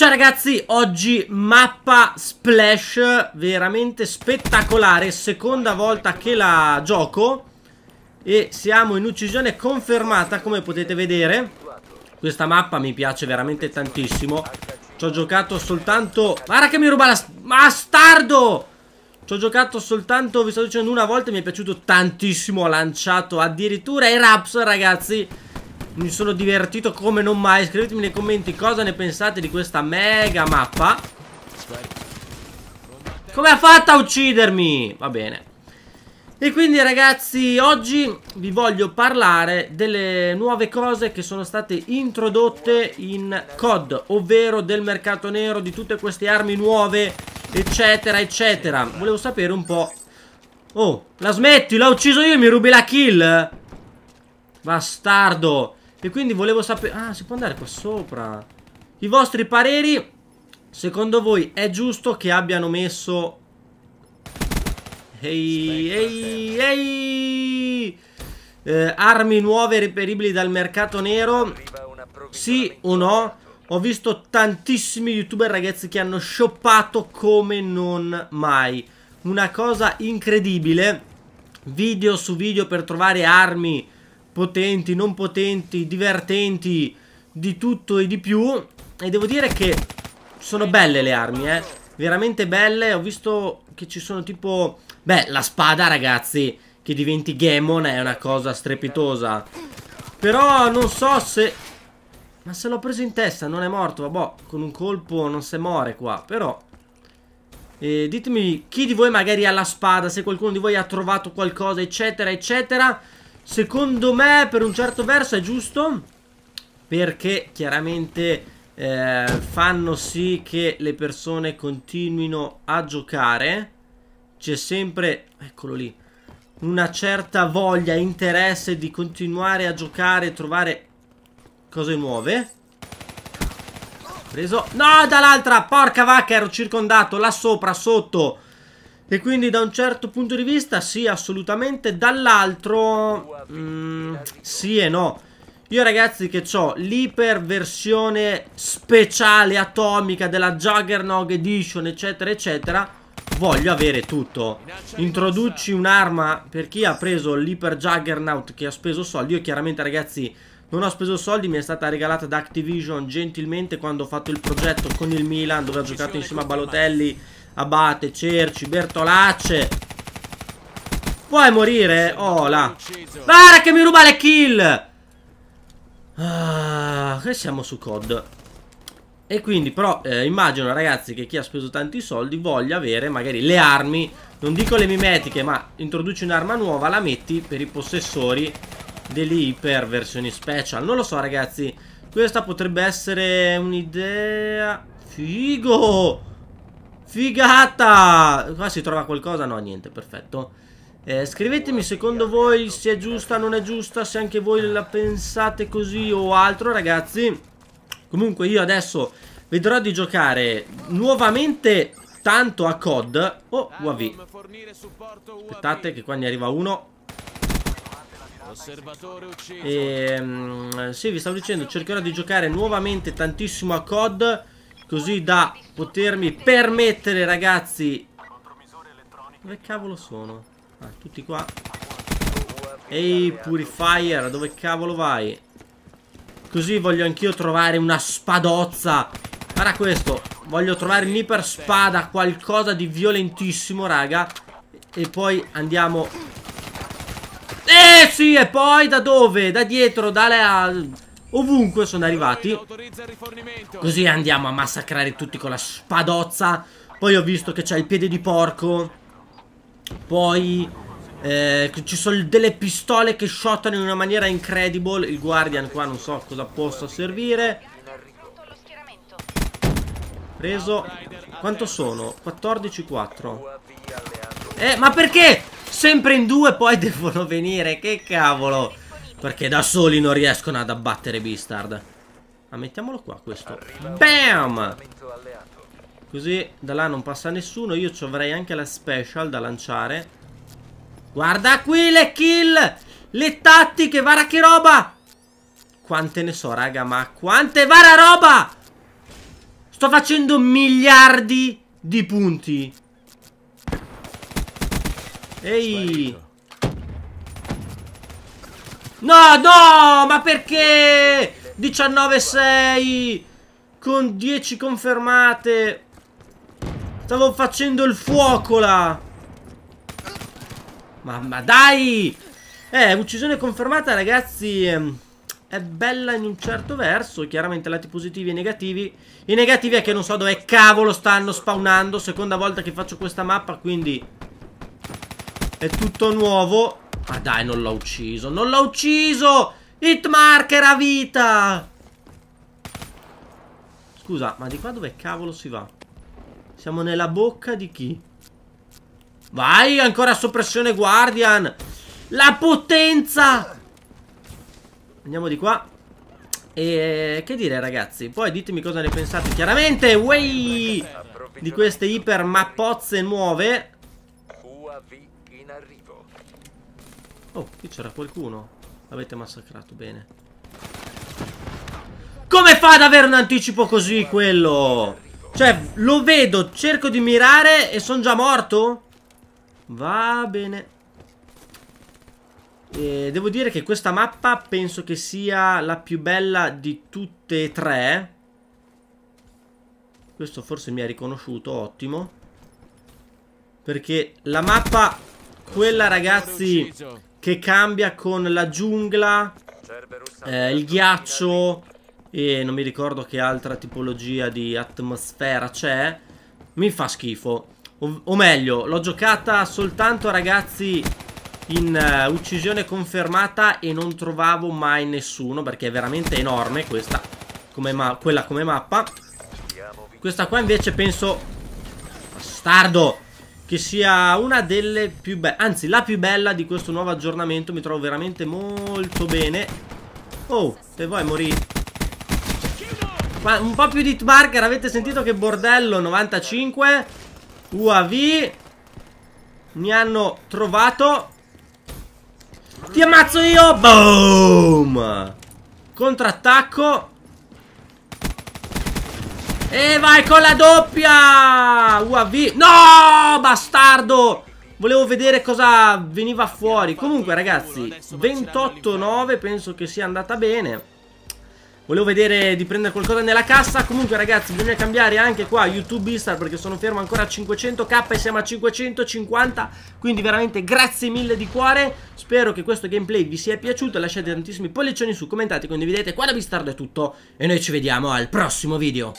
Ciao ragazzi, oggi mappa Splash, veramente spettacolare, seconda volta che la gioco e siamo in uccisione confermata come potete vedere. Questa mappa mi piace veramente tantissimo, ci ho giocato soltanto... Guarda che mi ruba la... Bastardo! Ci ho giocato soltanto, vi sto dicendo, una volta e mi è piaciuto tantissimo, ho lanciato addirittura i raps ragazzi. Mi sono divertito come non mai. Scrivetemi nei commenti cosa ne pensate di questa mega mappa. Come ha fatto a uccidermi? Va bene. E quindi ragazzi, oggi vi voglio parlare delle nuove cose che sono state introdotte in COD, ovvero del mercato nero, di tutte queste armi nuove, eccetera eccetera. Volevo sapere un po'. Oh, la smetti? L'ho ucciso io e mi rubi la kill? Bastardo. E quindi volevo sapere... Ah, si può andare qua sopra. I vostri pareri. Secondo voi è giusto che abbiano messo... armi nuove reperibili dal mercato nero? Sì o no? Ho visto tantissimi youtuber ragazzi che hanno shoppato come non mai. Una cosa incredibile. Video su video per trovare armi potenti, non potenti, divertenti, di tutto e di più. E devo dire che sono belle le armi, veramente belle. Ho visto che ci sono tipo... Beh, la spada ragazzi, che diventi Gammon, è una cosa strepitosa. Però non so se... Ma se l'ho preso in testa, non è morto. Vabbè, con un colpo non si muore qua. Però ditemi chi di voi magari ha la spada, se qualcuno di voi ha trovato qualcosa, eccetera eccetera. Secondo me per un certo verso è giusto, perché chiaramente fanno sì che le persone continuino a giocare. C'è sempre, eccolo lì, una certa voglia, interesse di continuare a giocare e trovare cose nuove. Preso, no, dall'altra, porca vacca, ero circondato, là sopra, sotto. E quindi da un certo punto di vista sì, assolutamente. Dall'altro sì e no. Io ragazzi che ho l'iperversione speciale atomica della Juggernaut Edition eccetera eccetera, voglio avere tutto. Introduci un'arma per chi ha preso l'Hyper Juggernaut, che ha speso soldi. Io chiaramente ragazzi non ho speso soldi, mi è stata regalata da Activision gentilmente quando ho fatto il progetto con il Milan, dove ho giocato insieme a Balotelli, Abate, Cerci, Bertolacce. Puoi morire? Oh là, guarda che mi ruba le kill. Ah, che siamo su COD. E quindi però immagino ragazzi che chi ha speso tanti soldi voglia avere magari le armi, non dico le mimetiche, ma introduci un'arma nuova, la metti per i possessori delle iper versioni special. Non lo so ragazzi, questa potrebbe essere un'idea. Figo, figata. Qua si trova qualcosa? No, niente, perfetto. Scrivetemi secondo voi se è giusta, non è giusta, se anche voi la pensate così o altro ragazzi. Comunque io adesso vedrò di giocare nuovamente tanto a COD o UAV. Aspettate che qua ne arriva uno. Sì, vi stavo dicendo, cercherò di giocare nuovamente tantissimo a COD, così da potermi permettere ragazzi... Dove cavolo sono? Ah, tutti qua. Ehi Purifier, dove cavolo vai? Così voglio anch'io trovare una spadozza. Guarda questo, voglio trovare un'iper spada, qualcosa di violentissimo raga. E poi andiamo. Sì, e poi da dove? Da dietro, da là... Ovunque sono arrivati. Così andiamo a massacrare tutti con la spadozza. Poi ho visto che c'è il piede di porco. Poi ci sono delle pistole che shottano in una maniera incredible. Il guardian qua non so cosa possa servire. Preso. Quanto sono? 14-4. Ma perché? Sempre in due poi devono venire. Che cavolo. Perché da soli non riescono ad abbattere Beastard. Ah, mettiamolo qua questo. Bam! Così da là non passa nessuno. Io ci avrei anche la special da lanciare. Guarda qui le kill! Le tattiche, vara che roba! Quante ne so raga, ma quante vara roba! Sto facendo miliardi di punti. Ehi. No, no, ma perché? 19-6 con 10 confermate. Stavo facendo il fuoco là. Mamma dai. Uccisione confermata, ragazzi. È bella in un certo verso. Chiaramente lati positivi e negativi. I negativi è che non so dove cavolo stanno spawnando. Seconda volta che faccio questa mappa, quindi è tutto nuovo. Ma dai, non l'ho ucciso. Non l'ho ucciso. Hitmarker a vita. Scusa, ma di qua dove cavolo si va? Siamo nella bocca di chi? Vai, ancora soppressione Guardian. La potenza. Andiamo di qua. E che dire, ragazzi? Poi ditemi cosa ne pensate. Chiaramente, wey, di queste iper mappozze nuove. UAV in arrivo. Oh, qui c'era qualcuno. L'avete massacrato, bene. Come fa ad avere un anticipo così quello? Cioè, lo vedo, cerco di mirare e sono già morto? Va bene. E devo dire che questa mappa penso che sia la più bella di tutte e tre. Questo forse mi ha riconosciuto, ottimo. Perché la mappa, quella ragazzi, che cambia con la giungla, il ghiaccio e non mi ricordo che altra tipologia di atmosfera c'è, mi fa schifo. O meglio, l'ho giocata soltanto, ragazzi, in uccisione confermata e non trovavo mai nessuno, perché è veramente enorme questa come quella come mappa. Questa qua invece penso, bastardo, che sia una delle più belle, anzi la più bella di questo nuovo aggiornamento. Mi trovo veramente molto bene. Oh, se vuoi morì. Un po' più di hitmarker, avete sentito che bordello. 95 UAV. Mi hanno trovato. Ti ammazzo io. Boom. Contrattacco. E vai con la doppia UAV. No, bastardo. Volevo vedere cosa veniva fuori. Comunque ragazzi, 28-9 penso che sia andata bene. Volevo vedere di prendere qualcosa nella cassa. Comunque ragazzi, bisogna cambiare anche qua YouTube Star, perché sono fermo ancora a 500k e siamo a 550. Quindi veramente grazie mille di cuore. Spero che questo gameplay vi sia piaciuto. Lasciate tantissimi pollicioni su, commentate, condividete. Qua da Bistardo è tutto e noi ci vediamo al prossimo video.